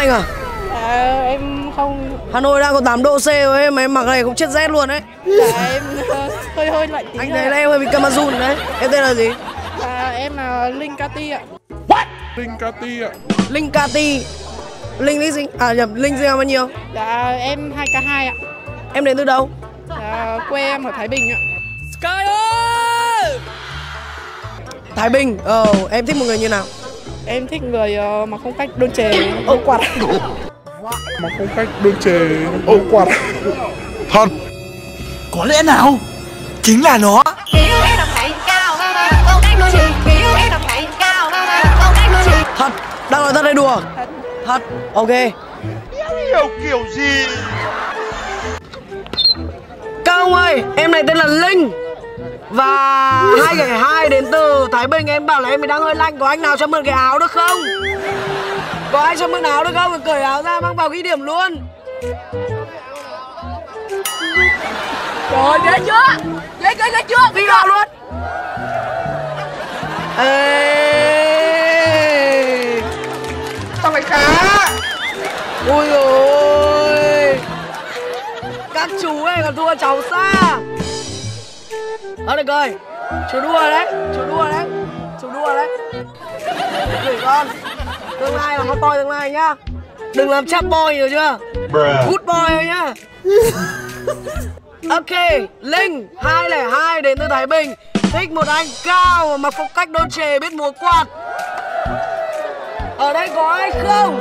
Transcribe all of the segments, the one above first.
anh à? À, em không. Hà Nội đang có 8 độ C rồi em, mà em mặc này cũng chết rét luôn đấy. À, em hơi lạnh tí. Anh thấy em hơi bị Camazun đấy. Em tên là gì? À, em là Linh Cati ạ. What? Linh Cati ạ. Linh Cati. Linh gì? À nhầm, Linh sinh năm bao nhiêu? Dạ em 2K2 ạ. Em đến từ đâu? À, quê em ở Thái Bình ạ. Sky ơi! Thái Bình, em thích một người như nào? Em thích người mà không cách đôn chề, ô quạt. Mà không cách đôn chề, ô quạt. Thật. Có lẽ nào? Chính là nó. Thật, đang nói thật hay đùa? Thật, ok. Hiểu kiểu gì? Các ông ơi, em này tên là Linh. Và 2 đến từ Thái Bình, em bảo là em đang hơi lạnh. Có anh nào cho mượn cái áo được không? Có ai cho mượn áo được không? Cởi áo ra mang vào ghi điểm luôn. Trời ghê chưa? Ghê chưa? Ghi vào luôn. Ê, sao mày khá? Ui rồi, các chú ấy còn thua cháu xa. Đó được rồi, chú đùa đấy. Gửi con, tương lai là con toi tương lai nhá. Đừng làm chap boy hiểu chưa? Good boy nhá. Ok, Linh, 202 đến từ Thái Bình. Thích một anh cao mặc phong cách đôn chề biết múa quạt. Ở đây có ai không?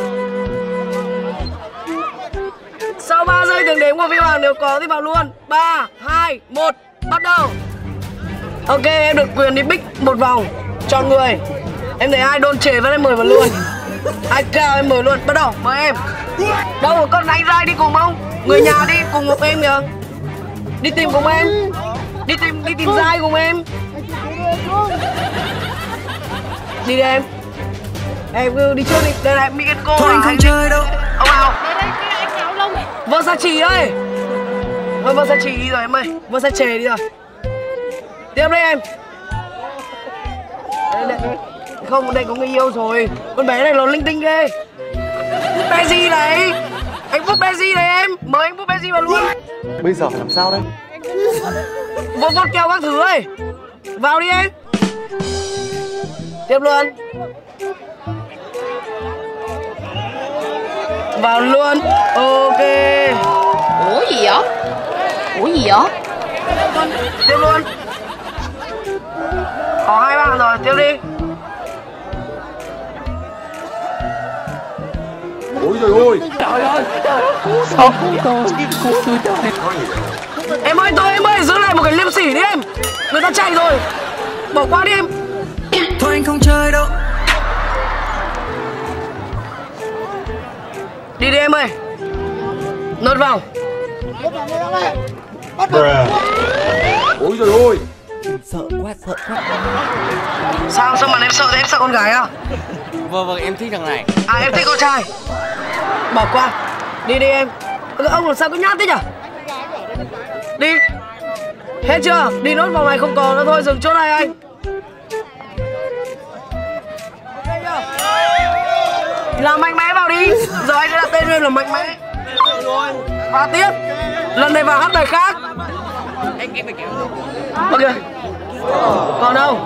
Sau 3 giây tưởng đếm của Vi Hoàng, nếu có thì vào luôn. 3, 2, 1, bắt đầu. Ok, em được quyền đi pick một vòng, chọn người. Em thấy ai đôn chề với em mời vào luôn. Ai cao em mời luôn, bắt đầu, mời em. Đâu có con anh Rai đi cùng không? Người nhà đi cùng một em được. Đi tìm cùng em. Đi tìm Rai cùng em. Đi đi em. Em cứ đi trước đi, đây là Mikenco. Thôi anh không chơi đâu. Ông nào? Versace ơi. Thôi Versace đi rồi em ơi. Versace đi rồi. Tiếp đây em. Đây. Không, đây có người yêu rồi. Con bé này nó linh tinh ghê. Pepsi này. Anh Phúc Pepsi này em. Mời anh Phúc Pepsi vào luôn. Bây giờ phải làm sao đây? Vô vót keo các thứ ơi. Vào đi em. Tiếp luôn. Vào luôn. Ok. Ủa gì vậy? Tiếp luôn. Có 2 bạn rồi, tiếp đi. Ôi trời ơi. Trời ơi. Em ơi, em ơi, giữ lại một cái liêm sỉ đi em. Người ta chạy rồi. Bỏ qua đi em. Thôi anh không chơi đâu. Đi đi em ơi. Nốt vào. Ôi trời ơi. Sợ quá. Sao mà em sợ thế? Em sợ con gái à? Vâng, em thích thằng này. À em thích con trai. Bỏ qua. Đi đi em. Ông làm sao cứ nhát thế nhở? Đi. Hết chưa? Đi nốt vòng này không còn nữa thôi, dừng chỗ này anh. Làm mạnh mẽ vào đi. Giờ anh đã đặt tên lên là mạnh mẽ. Và tiếp. Lần này vào hát bài khác. Anh phải kéo. Ok. Còn đâu?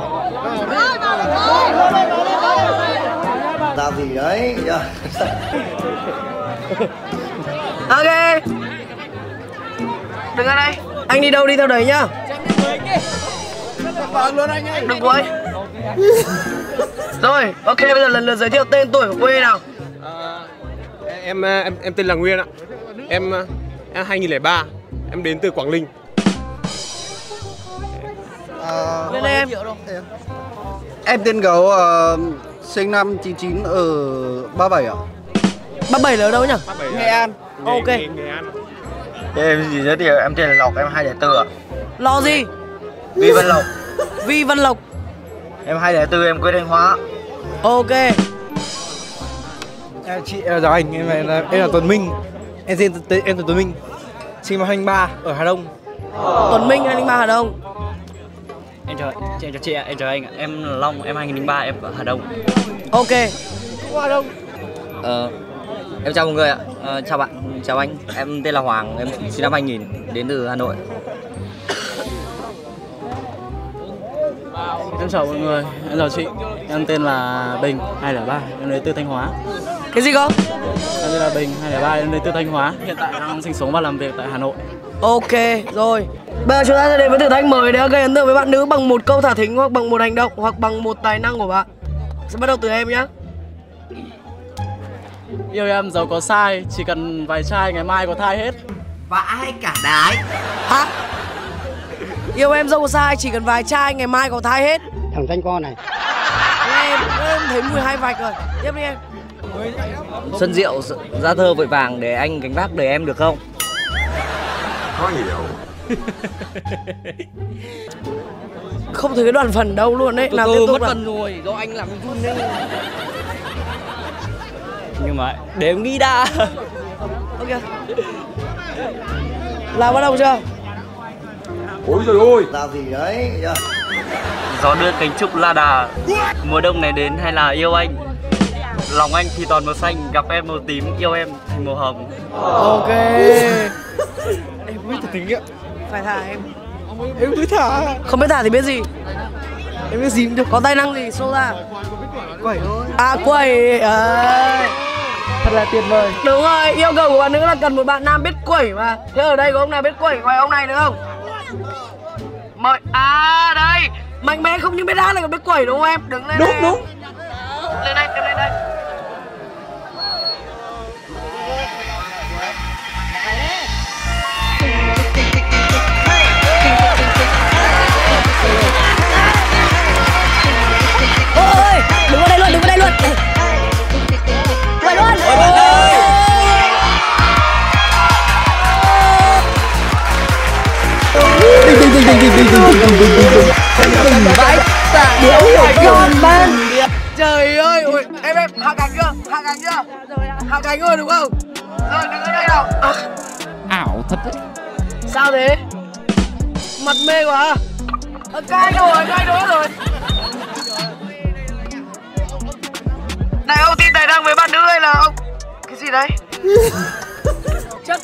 Làm gì đấy? Ok. Đừng ra đây. Anh đi đâu đi theo đấy nhá. Đừng quấy. Rồi, ok, bây giờ lần lượt giới thiệu tên tuổi của quê nào. Em tên là Nguyên ạ. Em 2003. Em đến từ Quảng Ninh. Bên em tên Gấu, sinh năm 99 ở 37 ạ. 37 là ở đâu nhỉ? Nghệ An. Ok. Em gì giới thiệu, em tên là Lộc, em 204 ạ. Lò gì? Vi Văn Lộc. Vi Văn Lộc. Em 204, em quê Thanh Hóa. Ok. Chị giáo ảnh, em là Tuấn Minh. Em tên là Tuấn Minh. Sinh năm 2003 ở Hà Đông. Tuấn Minh 2003 Hà Đông. Em chào chị ạ, em chào anh ạ. Em là Long, em 2003, em ở Hà Đông. Ok. Hà Đông. Em chào mọi người ạ. Chào bạn, chào anh. Em tên là Hoàng, em sinh năm 2000, đến từ Hà Nội. Xin chào mọi người, em chào chị. Em tên là Bình, 203, em đến từ Thanh Hóa. Cái gì cơ? Em tên là Bình, 203, em đến từ Thanh Hóa. Hiện tại đang sinh sống và làm việc tại Hà Nội. Ok, rồi. Bây giờ chúng ta sẽ đến với thử thách mới để gây ấn tượng với bạn nữ bằng một câu thả thính hoặc bằng một hành động hoặc bằng một tài năng của bạn. Sẽ bắt đầu từ em nhé. Yêu em giàu có sai, chỉ cần vài chai ngày mai có thai hết. Vãi cả đái. Hả? Yêu em giàu có sai, chỉ cần vài chai ngày mai có thai hết. Thằng danh con này. Em thấy mùi hai vạch rồi. Tiếp đi em. Xuân Diệu ra thơ vội vàng để anh gánh vác đời em được không? Khó hiểu. Không thấy cái đoạn phần đâu luôn đấy. Làm tiếp tục mất phần rồi, do anh làm run đấy. Nhưng mà để em nghĩ đã. Ok, là bắt đầu chưa? Ôi trời ơi, là gì đấy? Gió đưa cánh trúc la đà, mùa đông này đến hay là yêu anh. Lòng anh thì toàn màu xanh, gặp em màu tím, yêu em thành màu hồng. Ok. Em không biết thả thính ạ. Phải thả em. Em mới thả. Không biết thả thì biết gì? Em biết gì cũng được. Có tài năng gì? Show ra. Quẩy thôi. À quẩy. Thật là tuyệt vời. Đúng rồi, yêu cầu của bạn nữ là cần một bạn nam biết quẩy mà. Thế ở đây có ông nào biết quẩy ngoài ông này nữa không? Mời. À đây. Mạnh mẽ không những biết hát này còn biết quẩy đúng không em? Đứng lên. Đúng đây. Đúng. Lên đây, đứng lên đây. Ôi, đứng vào đây luôn, đứng vào đây luôn. Quẩy luôn. Ôi bạn ơi. Vãi cả điếu của con ban. Trời ơi, ôi, em hạ cánh chưa? Hạ cánh chưa? Hạ cánh rồi đúng không? Rồi, đứng ở đây nào. Ảo thật đấy. Sao thế? Mặt mê quá. Cay rồi, cay đuối rồi. Này ông tin tài năng với bạn nữ hay là ông cái gì đấy? Chất.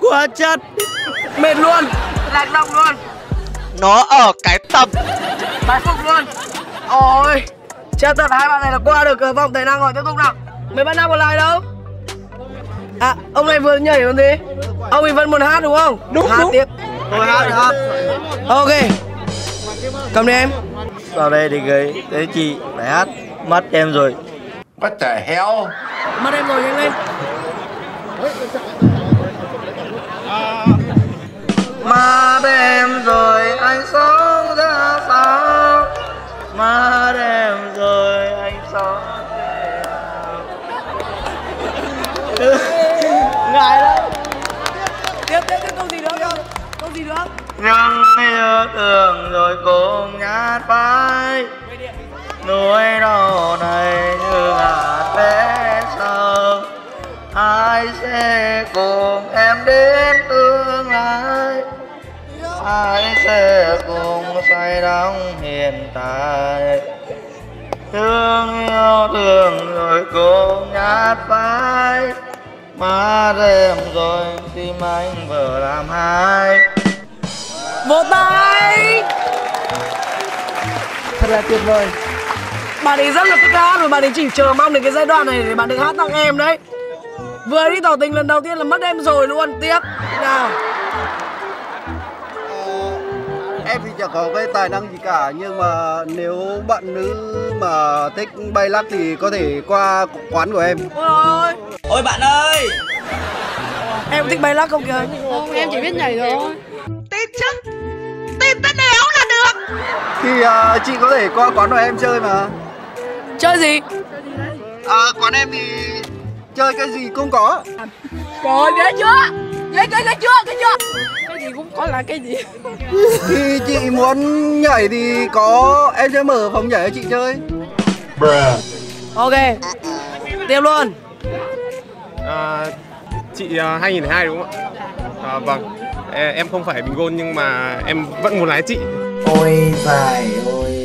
Quá chất. Mệt luôn. Lạc lòng luôn. Nó ở cái tầm. Bái phục luôn. Ôi. Chết thật, hai bạn này là qua được vòng tài năng rồi. Tiếp tục nào. Mấy bạn nào còn lại đâu? À, ông này vừa nhảy còn gì? Ông ấy vẫn muốn hát đúng không? Đúng, hát đúng. Tiếp. Tôi hát được không? Ok. Cầm đi em. Vào đây để gửi tới chị. Phải hát. Mất em rồi. What the hell? Mất em rồi, nhanh lên. Mất em rồi, anh sống ra sao? Mất em rồi, anh sống ra sao? Ngại lắm. Tiếp câu gì nữa không? Câu gì nữa? Nhưng yêu thương rồi cũng nhát phai. Núi đau này như ngả té sâu. Ai sẽ cùng em đến tương lai? Ai sẽ cùng say đắm hiện tại? Thương yêu thương rồi cũng nhát phai. Má đêm rồi tim anh vừa làm hai. Vỗ tay. Thật là tuyệt vời. Bạn ấy rất là thích hát và bạn ấy chỉ chờ mong đến cái giai đoạn này để bạn được hát tặng em đấy. Vừa đi tỏ tình lần đầu tiên là mất em rồi luôn. Tiếp nào. Em thì chẳng có cái tài năng gì cả, nhưng mà nếu bạn nữ mà thích bay lắc thì có thể qua quán của em. Ôi, ôi bạn ơi. Em thích bay lắc không kìa? Không, em chỉ biết nhảy thôi. Tin chứ. Tin tất đéo là được. Thì chị có thể qua quán của em chơi mà. Chơi gì? À, quán em thì chơi cái gì cũng có. Trời ghê chưa? Ghê ghê chưa? Cái gì cũng có là cái gì? Thì chị muốn nhảy thì có, em sẽ mở phòng nhảy cho chị chơi. Ok. Tiếp luôn. Chị 2002 đúng không ạ? À, vâng. Em không phải bình gôn nhưng mà em vẫn muốn lái chị. Ôi phải ôi.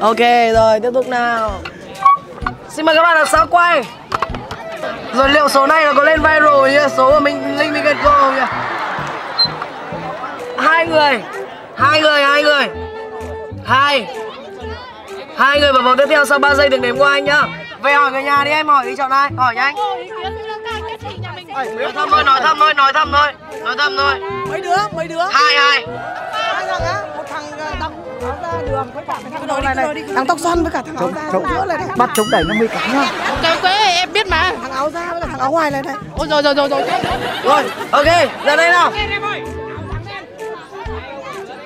Ok rồi, tiếp tục nào. Xin mời các bạn là sao quay. Rồi liệu số này nó có lên viral như số của mình Linh Mikenco không nhỉ? Hai người vào vòng tiếp theo. Sau 3 giây đừng đếm qua anh nhá. Về hỏi người nhà đi, em hỏi ý chọn ai. Hỏi nhanh. Nói thăm thôi. Mấy đứa. Hai. Hai thằng á, một thằng tóc áo da đường với cả thằng tóc xoăn với cả thằng áo da nữa này. Bắt chống đẩy 50 cái nhá. Cái quế em biết mà. Thằng áo da với cả thằng áo ngoài này này. Ôi rồi. Rồi, ok, ra đây nào.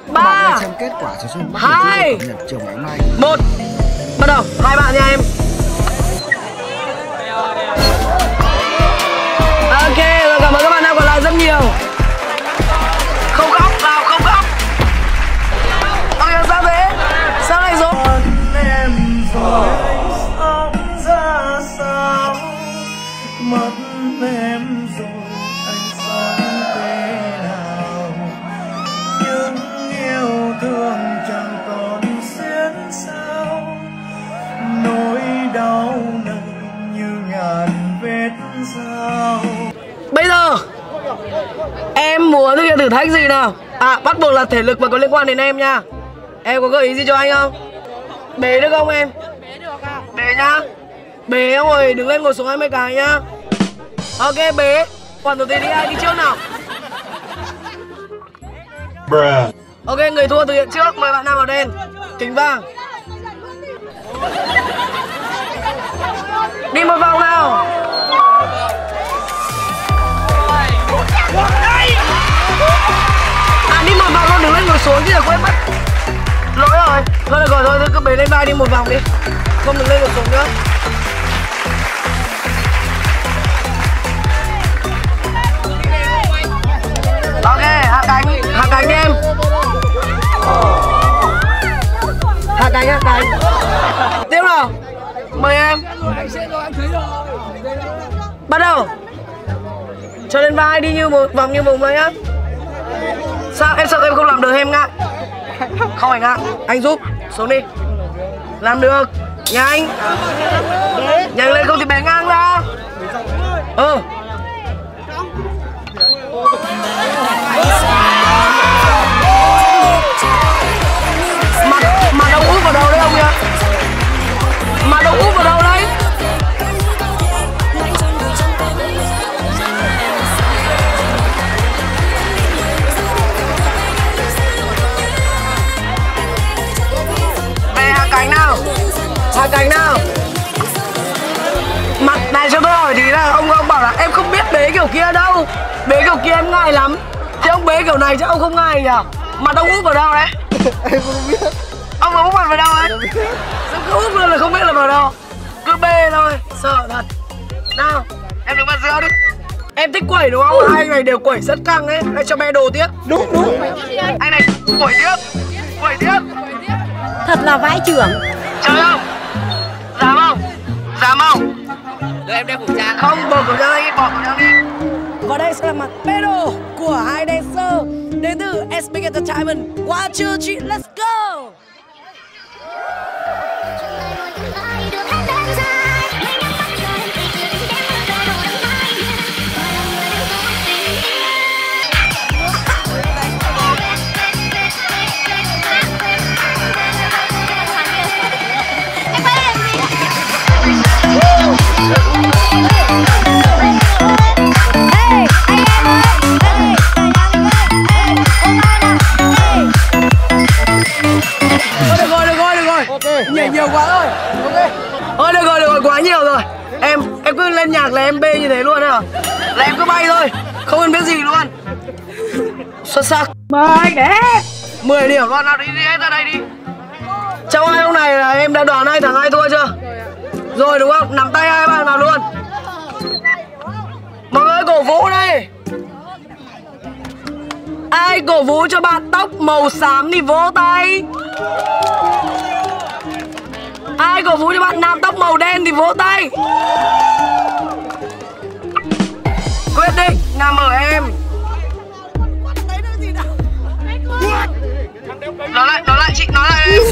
3 2 1 bắt đầu. Hai bạn nha em. Ok, rồi cảm ơn các bạn đã còn lại rất nhiều. Không khóc nào, không khóc. Ok, sao thế? Sao lại rồi? Bây giờ em muốn thực hiện thử thách gì nào? À, bắt buộc là thể lực và có liên quan đến em nha. Em có gợi ý gì cho anh không? Bế được không em? Bế nhá. Bế rồi, đứng lên ngồi xuống 20 cái nhá. Ok, bế. Còn đầu tiên đi, ai đi trước nào? Ok, người thua thực hiện trước. Mời bạn nào vào đen. Kính vàng. Đi một vòng nào. À, đi một vòng luôn, đứng lên ngồi xuống chứ là quên mất. Lỗi rồi. Thôi được rồi, thôi cứ bế lên vai đi một vòng đi. Không đứng lên ngồi xuống nữa. Ok, hạ cánh đi em. Hạ cánh. Tiếp nào. Mời em. Bắt đầu. Cho lên vai đi như một vòng như vùng đấy nhá. Sao em sợ em không làm được em ngại? Không phải ngại, anh giúp, xuống đi. Làm được, nhanh. Nhanh lên không thì bé ngang ra. Ừ. Mặt ông úp vào đầu đấy ông nhá. Mặt ông úp vào đầu đấy. Hạ cánh nào. Mặt này cho tôi hỏi tí là ông bảo là em không biết bế kiểu kia đâu. Bế kiểu kia em ngại lắm. Chứ ông bế kiểu này chứ ông không ngại nhỉ? Mặt ông úp vào đâu đấy? Em không biết. Ông úp mặt vào đâu ấy? Sao cứ úp luôn là không biết là vào đâu. Cứ bê thôi, sợ thật. Nào, em đứng mặt giữa đi. Em thích quẩy đúng không? Hai anh này đều quẩy rất căng ấy. Hãy cho bé đồ tiếp. Đúng. Anh này quẩy tiếp. Thật là vãi chưởng. Trời ơi. Dám không? Đợi em đeo khẩu trang. Không, bỏ khẩu trang đi. Và đây sẽ là mặt battle của hai dancer đến từ SPX Entertainment. 1, 2, 3, let's go. Nhiều quá rồi. Ok. Ôi được rồi, quá nhiều rồi. Em cứ lên nhạc là em bê như thế luôn hả? Là em cứ bay thôi, không cần biết gì luôn. Xuất sắc. Mời để 10 điểm luôn, nào đi hết ra đây đi. Trong hai ông này là em đã đoán hai thằng ai thua chưa? Rồi đúng không? Nắm tay hai bạn vào luôn. Mọi người cổ vũ đây. Ai cổ vũ cho bạn tóc màu xám thì vỗ tay. Ai cổ vũ cho bạn nam tóc màu đen thì vỗ tay. Quyết định nằm ở em. Nói lại chị, nói lại em.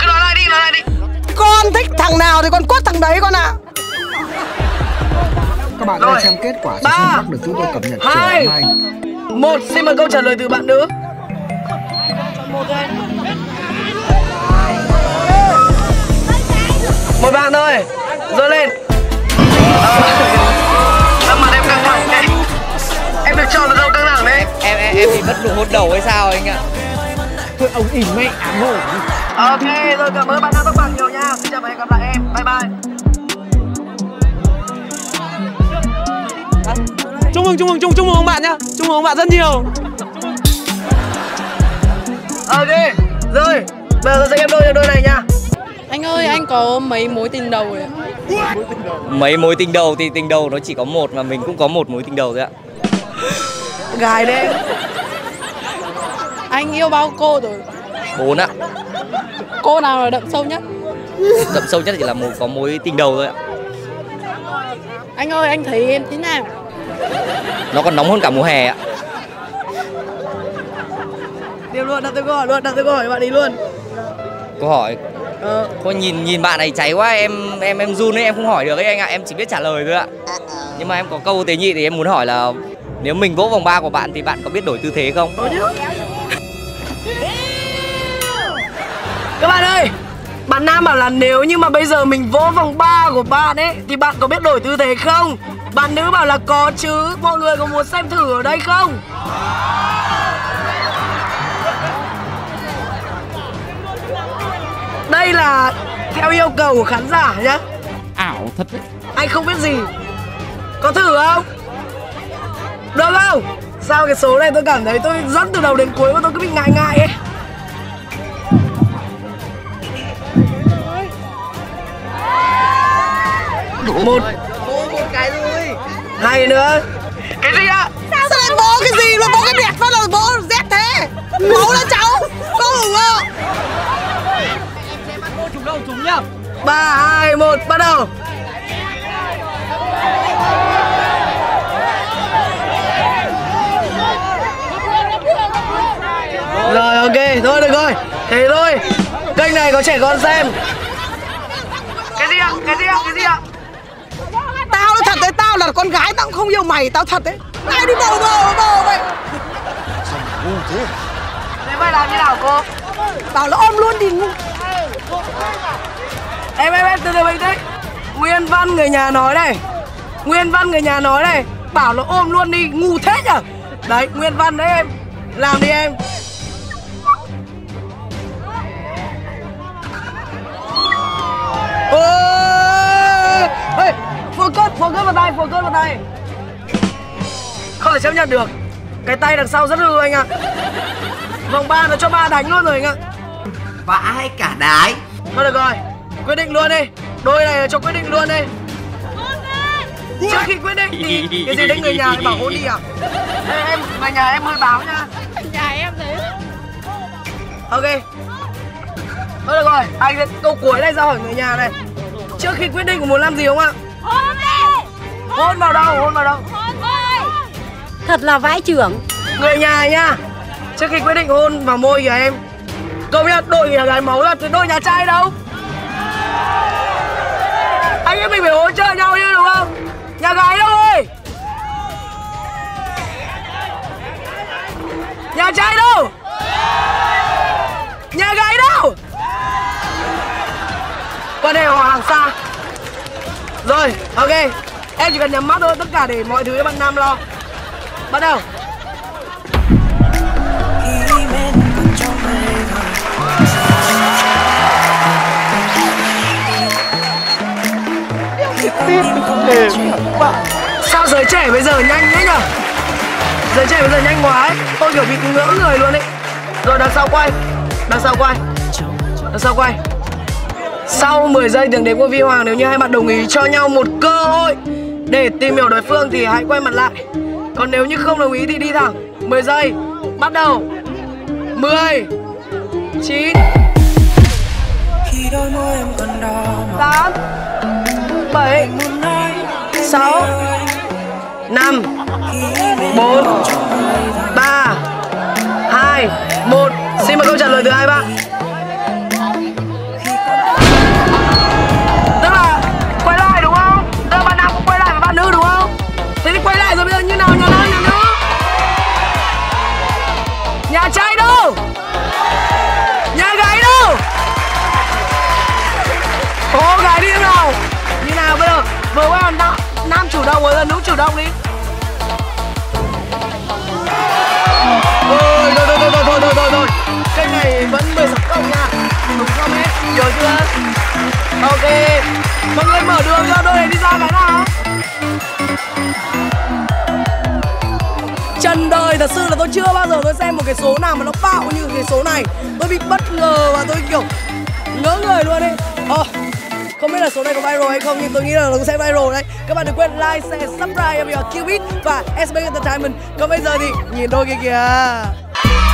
Cứ nói lại đi. Con thích thằng nào thì con quất thằng đấy con ạ. Các bạn đang xem kết quả sẽ không bắt được chúng tôi cập nhật chiều hôm nay. 1, xin mời câu trả lời từ bạn nữ. Một bạn thôi, dơ lên. Mặt em căng thẳng đấy. Em được chọn được đâu căng thẳng đấy. Em bị mất nụ hôn đầu hay sao anh ạ? Thôi ông ỉ mẹ ám hổ. Ok, rồi cảm ơn bạn đã tóc bạc nhiều nha. Xin chào và hẹn gặp lại em. Bye bye. Chúc mừng ông bạn nhá. Chúc mừng ông bạn rất nhiều. Ok, rồi, bây giờ sẽ ghép đôi này nha. Anh ơi, anh có mấy mối tình đầu rồi ạ? Mấy mối tình đầu thì tình đầu nó chỉ có một, mà mình cũng có một mối tình đầu thôi ạ. Gài đấy. Anh yêu bao cô rồi? 4 ạ. Cô nào là đậm sâu nhất? Đậm sâu nhất chỉ là có mối tình đầu thôi ạ. Anh ơi, anh thấy em thế nào? Nó còn nóng hơn cả mùa hè ạ. Điều luôn, đặt tới câu hỏi luôn, đặt tới câu hỏi bạn đi luôn. Câu hỏi? Thôi nhìn bạn này cháy quá, em run ấy, em không hỏi được ấy anh ạ, em chỉ biết trả lời thôi ạ. Nhưng mà em có câu tế nhị thì em muốn hỏi là nếu mình vỗ vòng 3 của bạn thì bạn có biết đổi tư thế không? Có chứ. Các bạn ơi, bạn nam bảo là nếu như mà bây giờ mình vỗ vòng 3 của bạn ấy thì bạn có biết đổi tư thế không? Bạn nữ bảo là có chứ, mọi người có muốn xem thử ở đây không? Đây là theo yêu cầu của khán giả nhá. Ảo thật đấy. Anh không biết gì. Có thử không? Được không? Sao cái số này tôi cảm thấy tôi dẫn từ đầu đến cuối mà tôi cứ bị ngại ấy. Một cái rồi. Này nữa. Cái gì ạ? Sao lại bố cái gì mà bố cái đẹp phát là bố rét thế? Bố là cháu. Không ủng hộ. Em sẽ bắt cô trúng đầu trúng nhá. 3, 2, 1 bắt đầu. Rồi ok, thôi được rồi. Thế thôi. Kênh này có trẻ con xem. Cái gì ạ? Cái gì ạ? Cái gì ạ? Tao nói thật đấy, tao là con gái tao cũng không yêu mày, tao thật đấy. Tao đi bầu vậy. Thế phải làm như nào cô? Bảo là ôm luôn đi. Em từ từ bình tĩnh. Nguyên Văn người nhà nói này. Bảo là ôm luôn đi, ngu thế nhở. Đấy, Nguyên Văn đấy em. Làm đi em. Ê, focus vào tay, không thể chấp nhận được. Cái tay đằng sau rất hư anh ạ. Vòng 3 nó cho 3 đánh luôn rồi anh ạ. Vãi cả đái. Thôi được rồi, quyết định luôn đi. Đôi này cho quyết định luôn đi. Trước khi quyết định thì cái gì đấy người nhà bảo hôn đi à? Ê, em, mà nhà em hơi báo nha. Nhà em thế. Ok. Thôi được rồi, anh sẽ câu cuối này ra hỏi người nhà này. Trước khi quyết định muốn làm gì không ạ? Hôn đi. Hôn vào đâu? Hôn vào đâu? Hôn thôi. Thật là vãi chưởng. Người nhà nha. Trước khi quyết định hôn vào môi kìa em. Cậu biết đội nhà gái máu là đôi nhà trai đâu. Anh em mình phải hỗ trợ nhau chứ đúng không? Nhà gái đâu ơi? Nhà trai đâu? Nhà gái đâu? Quan hệ họ hàng xa. Rồi, ok. Em chỉ cần nhắm mắt thôi, tất cả để mọi thứ bạn nam lo. Bắt đầu. Sao giới trẻ bây giờ nhanh thế nhở? Giới trẻ bây giờ nhanh quá ấy. Tôi kiểu bị ngỡ người luôn ấy. Rồi đằng sau quay. Sau 10 giây tiếng đếm của VY Hoàng, nếu như hai bạn đồng ý cho nhau một cơ hội để tìm hiểu đối phương thì hãy quay mặt lại. Còn nếu như không đồng ý thì đi thẳng. 10 giây, bắt đầu. 10 9. Khi đôi môi em còn đỏ 8 7 6 5 4 3 2 1. Xin mời câu trả lời từ ai bạn? chủ động rồi, nữ chủ động đi. Ôi, rồi. Cái này vẫn 16 cộng nha. Đúng không hết? Hiểu chưa? Ok. Mọi người mở đường cho đôi này đi ra cái nào. Trần đời thật sự là tôi chưa bao giờ tôi xem một cái số nào mà nó bạo như cái số này. Tôi bị bất ngờ và tôi kiểu ngỡ người luôn ấy. Không biết là số này có viral hay không nhưng tôi nghĩ là nó sẽ viral đấy. Các bạn đừng quên like, share, subscribe cho Qbit và SPX Entertainment. Còn bây giờ thì nhìn đôi kia kìa.